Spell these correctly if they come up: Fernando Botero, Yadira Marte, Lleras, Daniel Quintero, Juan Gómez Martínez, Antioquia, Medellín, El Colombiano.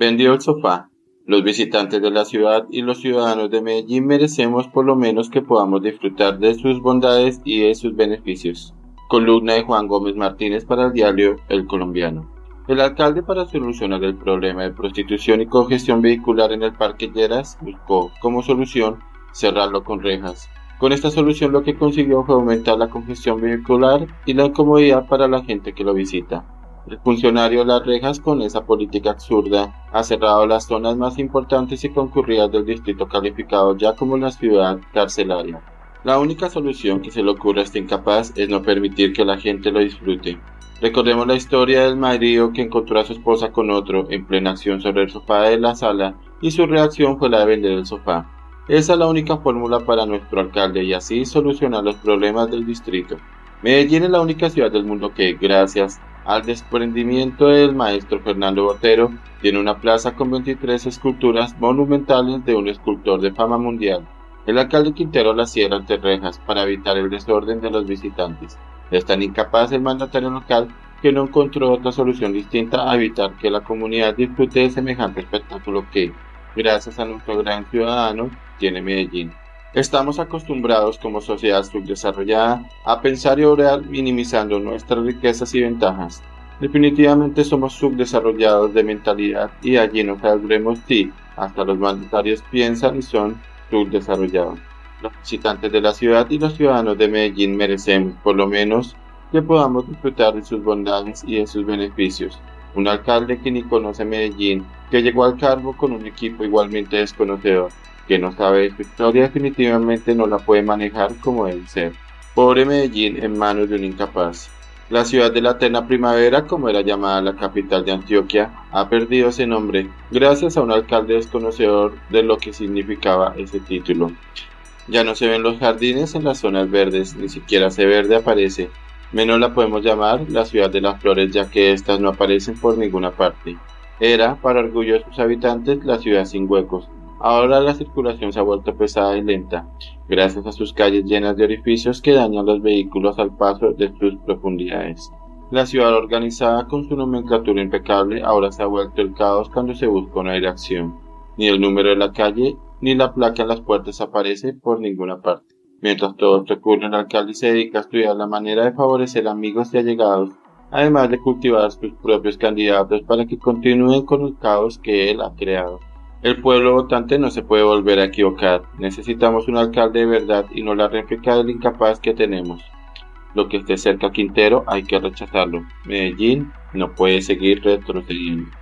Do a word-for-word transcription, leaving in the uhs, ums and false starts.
Vendió el sofá. Los visitantes de la ciudad y los ciudadanos de Medellín merecemos por lo menos que podamos disfrutar de sus bondades y de sus beneficios. Columna de Juan Gómez Martínez para el diario El Colombiano. El alcalde, para solucionar el problema de prostitución y congestión vehicular en el parque Lleras, buscó como solución cerrarlo con rejas. Con esta solución lo que consiguió fue aumentar la congestión vehicular y la incomodidad para la gente que lo visita. El funcionario de las rejas, con esa política absurda, ha cerrado las zonas más importantes y concurridas del distrito, calificado ya como la ciudad carcelaria. La única solución que se le ocurre a este incapaz es no permitir que la gente lo disfrute. Recordemos la historia del marido que encontró a su esposa con otro en plena acción sobre el sofá de la sala, y su reacción fue la de vender el sofá. Esa es la única fórmula para nuestro alcalde y así solucionar los problemas del distrito. Medellín es la única ciudad del mundo que, gracias al desprendimiento del maestro Fernando Botero, tiene una plaza con veintitrés esculturas monumentales de un escultor de fama mundial. El alcalde Quintero la cierra ante rejas para evitar el desorden de los visitantes. Es tan incapaz el mandatario local que no encontró otra solución distinta a evitar que la comunidad disfrute de semejante espectáculo que, gracias a nuestro gran ciudadano, tiene Medellín. Estamos acostumbrados como sociedad subdesarrollada a pensar y obrar minimizando nuestras riquezas y ventajas. Definitivamente somos subdesarrollados de mentalidad y allí nos saldremos si hasta los mandatarios piensan y son subdesarrollados. Los visitantes de la ciudad y los ciudadanos de Medellín merecemos, por lo menos, que podamos disfrutar de sus bondades y de sus beneficios. Un alcalde que ni conoce Medellín, que llegó al cargo con un equipo igualmente desconocedor, que no sabe de su historia, definitivamente no la puede manejar como debe ser. Pobre Medellín en manos de un incapaz. La ciudad de la eterna primavera, como era llamada la capital de Antioquia, ha perdido ese nombre gracias a un alcalde desconocedor de lo que significaba ese título. Ya no se ven los jardines en las zonas verdes, ni siquiera ese verde aparece. Menos la podemos llamar la ciudad de las flores, ya que éstas no aparecen por ninguna parte. Era, para orgullo de sus habitantes, la ciudad sin huecos. Ahora la circulación se ha vuelto pesada y lenta, gracias a sus calles llenas de orificios que dañan los vehículos al paso de sus profundidades. La ciudad organizada con su nomenclatura impecable ahora se ha vuelto el caos cuando se busca una dirección. Ni el número de la calle ni la placa en las puertas aparece por ninguna parte. Mientras todo esto ocurre, el alcalde se dedica a estudiar la manera de favorecer amigos y allegados, además de cultivar sus propios candidatos para que continúen con el caos que él ha creado. El pueblo votante no se puede volver a equivocar. Necesitamos un alcalde de verdad y no la réplica del incapaz que tenemos. Lo que esté cerca a Quintero hay que rechazarlo. Medellín no puede seguir retrocediendo.